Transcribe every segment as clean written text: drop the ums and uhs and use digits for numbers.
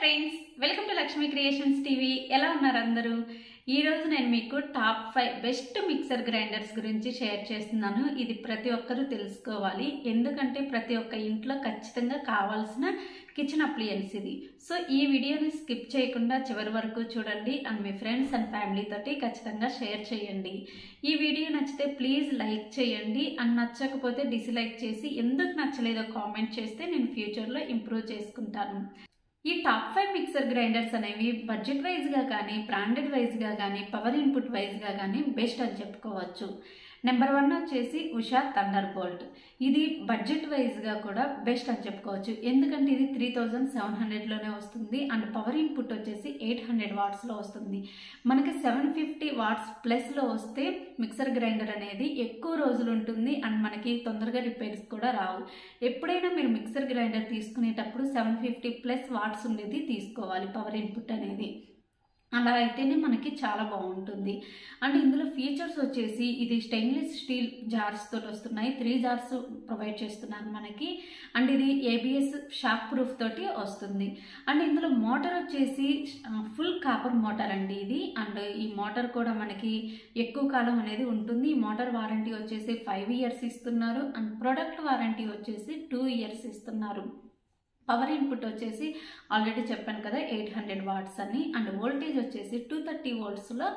Friends welcome to Lakshmi Creations TV ఎలా ఉన్నారు అందరూ ఈ రోజు నేను మీకు టాప్ 5 బెస్ట్ మిక్సర్ గ్రైండర్స్ గురించి షేర్ చేస్తున్నాను ఇది ప్రతి ఒక్కరూ తెలుసుకోవాలి ఎందుకంటే ప్రతి ఒక్క ఇంట్లో ఖచ్చితంగా కావాల్సిన కిచెన్ అప్లయన్స్ ఇది సో ఈ వీడియోని స్కిప్ చేయకుండా చివరి వరకు చూడండి అండ్ మీ ఫ్రెండ్స్ అండ్ ఫ్యామిలీ తోటి ఖచ్చితంగా షేర్ చేయండి ఈ వీడియో నచ్చితే ప్లీజ్ లైక్ చేయండి అండ్ నచ్చకపోతే డిస్లైక్ చేసి ఎందుకు నచ్చలేదో కామెంట్ చేస్తే నేను ఫ్యూచర్ లో ఇంప్రూవ్ చేసుకుంటాను ఈ టాప్ 5 మిక్సర్ గ్రైండర్స్ అనేవి బడ్జెట్ వైజ్ గా గాని బ్రాండెడ్ వైజ్ గా గాని పవర్ ఇన్పుట్ వైజ్ గా గాని బెస్ట్ అని చెప్పుకోవచ్చు నెంబర్ 1 వచ్చేసి ఉషా థండర్బోల్ట్ ఇది బడ్జెట్ వైజ్ గా కూడా బెస్ట్ అని చెప్పుకోవచ్చు ఎందుకంటే ఇది 3700 లోనే వస్తుంది అండ్ పవర్ ఇన్పుట్ వచ్చేసి 800 వాట్స్ లో వస్తుంది మనకి 750 వాట్స్ ప్లస్ లో వస్తే మిక్సర్ గ్రైండర్ అనేది ఎక్కువ రోజులు ఉంటుంది అండ్ మనకి తొందరగా రిపేర్స్ కూడా రావు ఎప్పుడైనా మీరు మిక్సర్ గ్రైండర్ తీసుకునేటప్పుడు 750 ప్లస్ వాట్స్ ఉండేది తీసుకోవాలి పవర్ ఇన్పుట్ అనేది అలా అయితేనే మనకి చాలా బాగుంటుంది అండ్ ఇందులో ఫీచర్స్ వచ్చేసి ఇది స్టెయిన్లెస్ స్టీల్ జార్స్ తో వస్తున్నాయి 3 జార్స్ ప్రొవైడ్ చేస్తున్నారు మనకి అండ్ ఇది ABS షాక్ ప్రూఫ్ తోటి వస్తుంది అండ్ ఇందులో మోటార్ వచ్చేసి ఫుల్ కాపర్ మోటార్ అండి ఇది అండ్ ఈ మోటార్ కూడా మనకి ఎక్కువ కాలం అనేది ఉంటుంది ఈ మోటార్ వారంటీ వచ్చేసి 5 ఇయర్స్ ఇస్తున్నారు అండ్ ప్రొడక్ట్ వారంటీ వచ్చేసి 2 ఇయర్స్ ఇస్తున్నారు పవర్ ఇన్పుట్ వచ్చేసి ఆల్రెడీ చెప్పాను కదా 800 వాట్స్ అని అండ్ వోల్టేజ్ వచ్చేసి 230 వోల్ట్స్ లో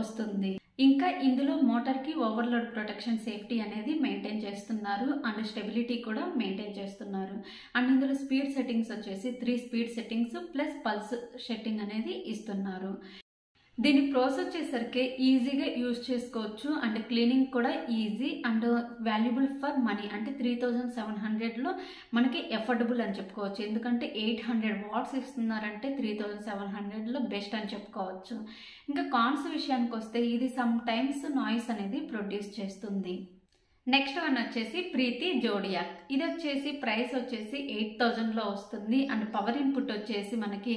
వస్తుంది ఇంకా ఇందులో మోటార్ కి ఓవర్లోడ్ ప్రొటెక్షన్ సేఫ్టీ అనేది మెయింటైన్ చేస్తున్నారు అండ్ స్టెబిలిటీ కూడా మెయింటైన్ చేస్తున్నారు అండ్ ఇందులో స్పీడ్ సెట్టింగ్స్ వచ్చేసి 3 speed settings plus pulse setting అనేది ఇస్తున్నారు దీని ప్రాసెస్ వచ్చేసరికి ఈజీగా యూజ్ చేసుకోవచ్చు అండ్ క్లీనింగ్ కూడా easy and valuable for money అంటే 3700లో మనకి ఎఫర్డబుల్ అని చెప్పుకోవచ్చు ఎందుకంటే 800 వాట్స్ ఇస్తున్నారంటే 3700లో బెస్ట్ అని చెప్పుకోవచ్చు ఇంకా కాన్స్ విషయానికి వస్తే ఇది సమ్ టైమ్స్ నాయిస్ అనేది ప్రొడ్యూస్ చేస్తుంది నెక్స్ట్ వన్ వచ్చేసి ప్రీతి జోడియాక్ ఇది వచ్చేసి ప్రైస్ వచ్చేసి 8000 లో వస్తుంది అండ్ పవర్ ఇన్పుట్ వచ్చేసి మనకి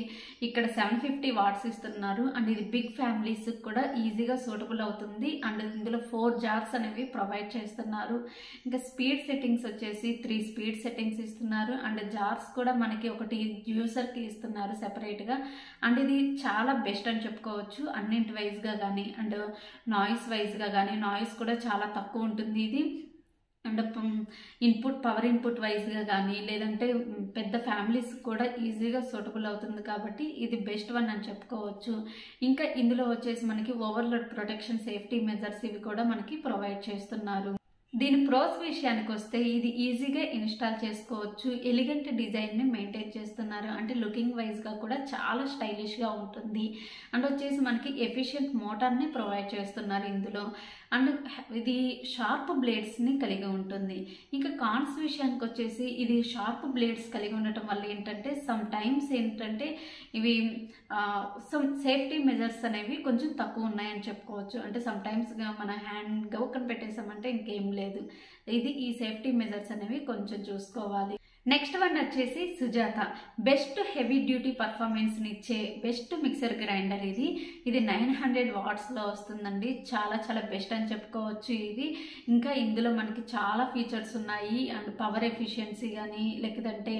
ఇక్కడ 750 వాట్స్ ఇస్తున్నారు అండ్ ఇది బిగ్ ఫ్యామిలీస్ కూడా ఈజీగా సూటబుల్ అవుతుంది అండ్ ఇందులో 4 జార్స్ అనేవి ప్రొవైడ్ చేస్తున్నారు ఇంకా స్పీడ్ సెట్టింగ్స్ వచ్చేసి 3 స్పీడ్ సెట్టింగ్స్ ఇస్తున్నారు అండ్ జార్స్ కూడా మనకి ఒకటి యూజర్ కి ఇస్తున్నారు సెపరేట్ గా అండ్ ఇది చాలా బెస్ట్ అని చెప్పుకోవచ్చు అన్నింటి వైజ్ గా కానీ అండ్ నాయిస్ వైజ్ గా కానీ నాయిస్ కూడా చాలా తక్కువ ఉంటుంది ఇది అండ్ ఇన్పుట్ పవర్ ఇన్పుట్ వైజ్గా కానీ లేదంటే పెద్ద ఫ్యామిలీస్ కూడా ఈజీగా సూటబుల్ అవుతుంది కాబట్టి ఇది బెస్ట్ వన్ అని చెప్పుకోవచ్చు ఇంకా ఇందులో వచ్చేసి మనకి ఓవర్లోడ్ ప్రొటెక్షన్ సేఫ్టీ మెజర్స్ ఇవి కూడా మనకి ప్రొవైడ్ చేస్తున్నారు దీని ప్రోస్ విషయానికి వస్తే ఇది ఈజీగా ఇన్స్టాల్ చేసుకోవచ్చు ఎలిగెంట్ డిజైన్ ని మెయింటైన్ చేస్తున్నారు అంటే లుకింగ్ వైజ్ గా కూడా చాలా స్టైలిష్ గా ఉంటుంది అండ్ వచ్చేసి మనకి ఎఫిషియెంట్ మోటార్ ని ప్రొవైడ్ చేస్తున్నారు ఇందులో అండ్ ఇది షార్ప్ బ్లేడ్స్ ని కలిగి ఉంటుంది ఇంకా కాన్స్ విషయానికి వచ్చేసి ఇది షార్ప్ బ్లేడ్స్ కలిగి ఉండటం వల్ల ఏంటంటే సమ్ టైమ్స్ ఏంటంటే ఇవి సమ్ సేఫ్టీ మెజర్స్ అనేవి కొంచెం తక్కువ ఉన్నాయని చెప్పుకోవచ్చు అంటే సమ్ టైమ్స్ మన హ్యాండ్ గౌకని పెట్టేసామంటే ఇంకేం లేదు ఇది ఈ సేఫ్టీ మెజర్స్ అనేవి కొంచెం చూసుకోవాలి నెక్స్ట్ వన్ వచ్చేసి Sujata best heavy duty performance ని ఇచ్చే బెస్ట్ మిక్సర్ గ్రైండర్ ఇది ఇది 900 వాట్స్ లో వస్తుందండి చాలా చాలా బెస్ట్ అని చెప్పుకోవచ్చు ఇది ఇంకా ఇందులో మనకి చాలా ఫీచర్స్ ఉన్నాయి అండ్ పవర్ ఎఫిషియన్సీ కానీ లేదంటే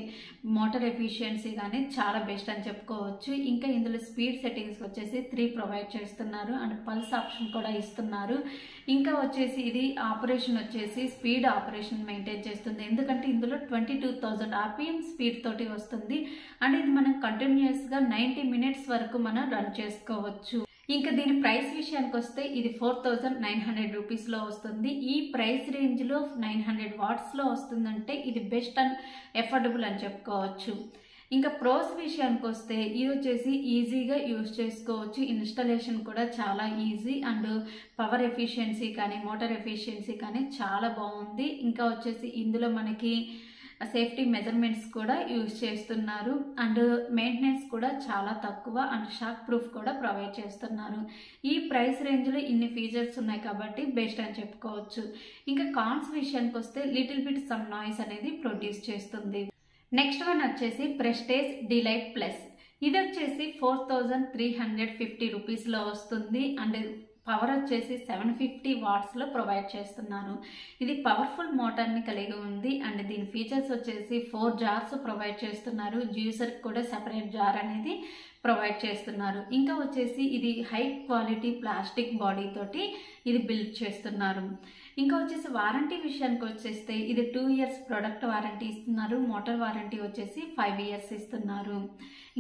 మోటార్ ఎఫిషియన్సీ కానీ చాలా బెస్ట్ అని చెప్పుకోవచ్చు ఇంకా ఇందులో స్పీడ్ సెట్టింగ్స్ వచ్చేసి 3 ప్రొవైడ్ చేస్తున్నారు అండ్ పల్స్ ఆప్షన్ కూడా ఇస్తున్నారు ఇంకా వచ్చేసి ఇది ఆపరేషన్ వచ్చేసి స్పీడ్ ఆపరేషన్ మెయింటైన్ చేస్తుంది ఎందుకంటే ఇందులో 22,000 RPM స్పీడ్ తోటి వస్తుంది అండ్ ఇది మనం కంటిన్యూస్ గా 90 మినిట్స్ వరకు మనం రన్ చేసుకోవచ్చు ఇంకా దీని ప్రైస్ విషయానికి వస్తే ఇది 4900 రూపీస్ లో వస్తుంది ఈ ప్రైస్ రేంజ్ లో 900 వాట్స్ లో వస్తుందంటే ఇది బెస్ట్ అండ్ ఎఫర్డబుల్ అని చెప్పుకోవచ్చు ఇంకా ప్రోస్ విషయానికి వస్తే ఇది వచ్చేసి ఈజీగా యూజ్ చేసుకోవచ్చు ఇన్స్టాలేషన్ కూడా చాలా ఈజీ అండ్ పవర్ ఎఫిషియన్సీ కానీ మోటార్ ఎఫిషియన్సీ కానీ చాలా బాగుంది ఇంకా వచ్చేసి ఇందులో మనకి సేఫ్టీ మెజర్మెంట్స్ కూడా యూజ్ చేస్తున్నారు అండ్ మెయింటెనెన్స్ కూడా చాలా తక్కువ అండ్ షాక్ ప్రూఫ్ కూడా ప్రొవైడ్ చేస్తున్నారు ఈ ప్రైస్ రేంజ్లో ఇన్ని ఫీచర్స్ ఉన్నాయి కాబట్టి బెస్ట్ అని చెప్పుకోవచ్చు ఇంకా కాన్స్ విషయానికి వస్తే లిటిల్ బిట్ సమ్ నాయిస్ అనేది ప్రొడ్యూస్ చేస్తుంది నెక్స్ట్ వన్ వచ్చేసి ప్రెస్టేజ్ డిలైట్ ప్లస్ ఇది వచ్చేసి 4350 రూపీస్ లో వస్తుంది అండ్ పవర్ వచ్చేసి 750 వాట్స్ లో ప్రొవైడ్ చేస్తున్నారు. ఇది పవర్ఫుల్ మోటార్ ని కలిగి ఉంది అండ్ దీని ఫీచర్స్ వచ్చేసి 4 జార్స్ ప్రొవైడ్ చేస్తున్నారు. జ్యూసర్ కూడా సెపరేట్ జార్ అనేది ప్రొవైడ్ చేస్తున్నారు. ఇంకా వచ్చేసి ఇది హై క్వాలిటీ ప్లాస్టిక్ బాడీ తోటి ఇది బిల్డ్ చేస్తున్నారు. ఇంకా వచ్చేసి వారంటీ విషయానికి వచ్చేస్తే ఇది 2 years ప్రొడక్ట్ వారంటీ ఇస్తున్నారు. మోటార్ వారంటీ వచ్చేసి 5 years ఇస్తున్నారు.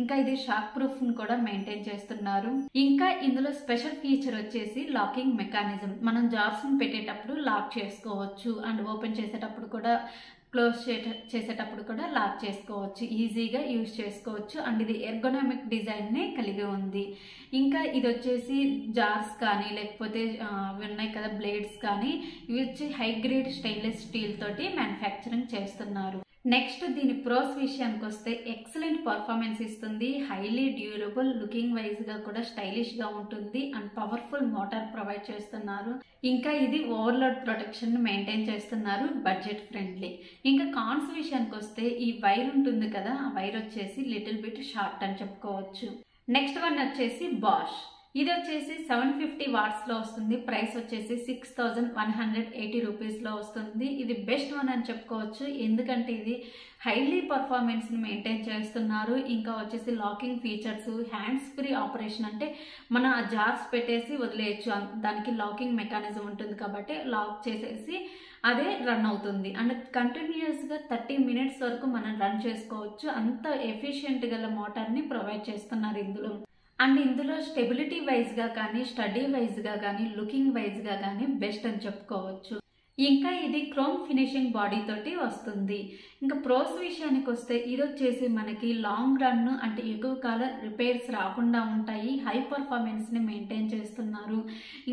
ఇంకా ఇది షాక్ ప్రూఫ్ ని కూడా మెయింటైన్ చేస్తున్నారు. ఇంకా ఇందులో స్పెషల్ ఫీచర్ వచ్చేసి లాకింగ్ మెకానిజం. మనం జార్స్ ని పెట్టేటప్పుడు లాక్ చేసుకోవచ్చు అండ్ ఓపెన్ చేసేటప్పుడు కూడా క్లోజ్ చేసేటప్పుడు కూడా లాక్ చేసుకోవచ్చు, ఈజీగా యూజ్ చేసుకోవచ్చు అండ్ ఇది ఎర్గోనామిక్ డిజైన్ ని కలిగి ఉంది. ఇంకా ఇది వచ్చేసి జార్స్ కానీ లేకపోతే ఉన్నాయి కదా బ్లేడ్స్ కానీ ఇవి వచ్చి హై గ్రేడ్ స్టెయిన్లెస్ స్టీల్ తోటి మ్యానుఫ్యాక్చరింగ్ చేస్తున్నారు. నెక్స్ట్ దీని ప్రోస్ విషయానికి వస్తే ఎక్సలెంట్ పర్ఫార్మెన్స్ ఇస్తుంది, హైలీ డ్యూరబుల్, లుకింగ్ వైజ్ గా కూడా స్టైలిష్ గా ఉంటుంది అండ్ పవర్ఫుల్ మోటార్ ప్రొవైడ్ చేస్తున్నారు. ఇంకా ఇది ఓవర్లోడ్ ప్రొటెక్షన్ ని మెయింటైన్ చేస్తున్నారు, బడ్జెట్ ఫ్రెండ్లీ. ఇంకా కాన్స్ విషయానికి వస్తే ఈ వైర్ ఉంటుంది కదా, ఆ వైర్ వచ్చేసి లిటిల్ బిట్ షార్ట్ అని చెప్పుకోవచ్చు. నెక్స్ట్ వన్ వచ్చేసి బాష్. ఇది వచ్చేసి 750 వాట్స్ లో వస్తుంది. ప్రైస్ వచ్చేసి 6180 రూపీస్ లో వస్తుంది. ఇది బెస్ట్ వన్ అని చెప్పుకోవచ్చు, ఎందుకంటే ఇది హైలీ పర్ఫార్మెన్స్ ని మెయింటైన్ చేస్తున్నారు. ఇంకా వచ్చేసి locking features, hands free operation, అంటే మనం ఆ జార్స్ పెట్టేసి వదిలేయచ్చు, దానికి లాకింగ్ మెకానిజం ఉంటుంది కాబట్టి లాక్ చేసేసి అదే రన్ అవుతుంది అండ్ కంటిన్యూస్ గా 30 minutes వరకు మనం రన్ చేసుకోవచ్చు. అంత ఎఫిషియెంట్ గల మోటార్ ని ప్రొవైడ్ చేస్తున్నారు ఇందులో. అండ్ ఇందులో స్టెబిలిటీ వైజ్ గా కానీ, స్టడీ వైజ్ గా కానీ, లుకింగ్ వైజ్ గా కానీ బెస్ట్ అని చెప్పుకోవచ్చు. ఇంకా ఇది క్రోమ్ ఫినిషింగ్ బాడీ తోటి వస్తుంది. ఇంకా ప్రోస్ విషయానికి వస్తే ఇది వచ్చేసి మనకి లాంగ్ రన్ అంటే ఎక్కువ కాలం రిపేర్స్ రాకుండా ఉంటాయి, హై పర్ఫార్మెన్స్ ని మెయింటైన్ చేస్తున్నారు.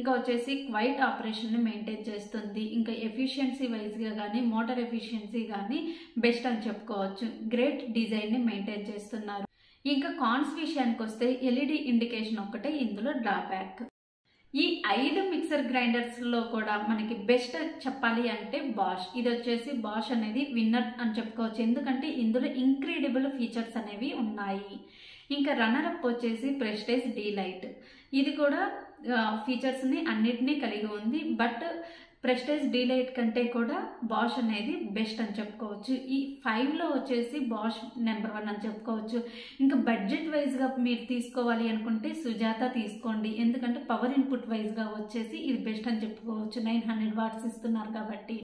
ఇంకా వచ్చేసి క్వైట్ ఆపరేషన్ ని మెయింటైన్ చేస్తుంది. ఇంకా ఎఫిషియన్సీ వైజ్ గా కానీ, మోటార్ ఎఫిషియన్సీ కానీ బెస్ట్ అని చెప్పుకోవచ్చు. గ్రేట్ డిజైన్ ని మెయింటైన్ చేస్తున్నారు. ఇంకా కాన్స్ విషయానికి వస్తే ఎల్ఈడి ఇండికేషన్ ఒక్కటే ఇందులో డ్రాబ్యాక్. ఈ 5 మిక్సర్ గ్రైండర్స్ లో కూడా మనకి బెస్ట్ చెప్పాలి అంటే బాష్. ఇది వచ్చేసి బాష్ అనేది విన్నర్ అని చెప్పుకోవచ్చు, ఎందుకంటే ఇందులో ఇంక్రెడిబుల్ ఫీచర్స్ అనేవి ఉన్నాయి. ఇంకా రన్నర్ అప్ వచ్చేసి ప్రెస్టేజ్ డీలైట్. ఇది కూడా ఫీచర్స్ ని అన్నిటినీ కలిగి ఉంది, బట్ ప్రెస్టేజ్ డీలైట్ కంటే కూడా బాష్ అనేది బెస్ట్ అని చెప్పుకోవచ్చు. ఈ 5లో వచ్చేసి బాష్ నెంబర్ 1 అని చెప్పుకోవచ్చు. ఇంకా బడ్జెట్ వైజ్గా మీరు తీసుకోవాలి అనుకుంటే సుజాత తీసుకోండి, ఎందుకంటే పవర్ ఇన్పుట్ వైజ్గా వచ్చేసి ఇది బెస్ట్ అని చెప్పుకోవచ్చు. 900 వాట్స్ ఇస్తున్నారు కాబట్టి.